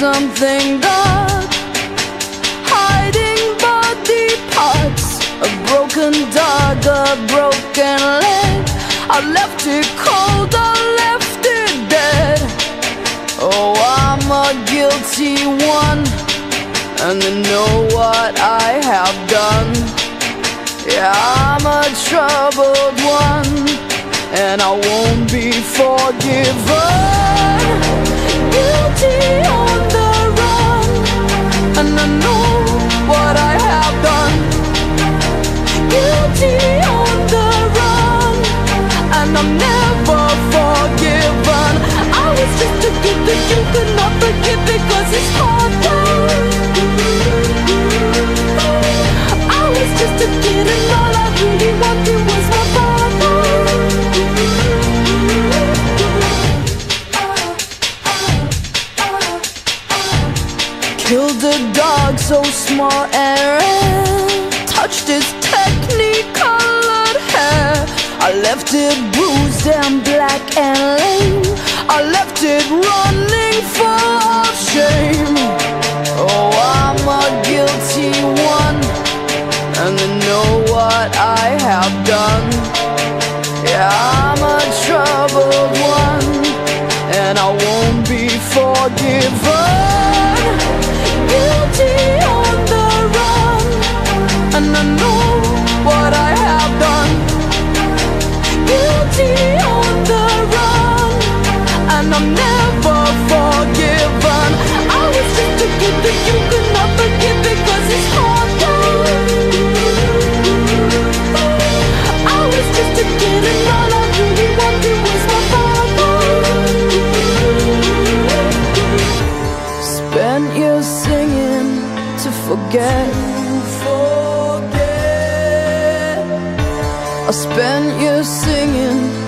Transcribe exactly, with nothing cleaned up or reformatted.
something dark hiding by the parts, a broken dog, a broken leg. I left it cold, I left it dead. Oh, I'm a guilty one, and I know what I have done. Yeah, I'm a troubled one, and I won't be forgiven. Guilty on the run, and I know what I have done. Guilty on the run, and I'm never forgiven. I was just a kid that you could not forgive because it's harder. I was just a kid and all I really wanted was my father. Killed a dog so small and red, touched his technicolored hair. I left it bruised and black and lame. I left it running full of shame. Oh, I'm a guilty one, and I know what I have done. Yeah, I'm a troubled one, and I won't be forgiven. Guilty on the run, and I know what I have done. Guilty on the run, and I'm never forgiven. I was just a kid that you could not forgive because it's harder. I was just a kid and all I really wanted was my father. Spent years singing to forget. To forget. I spent years singing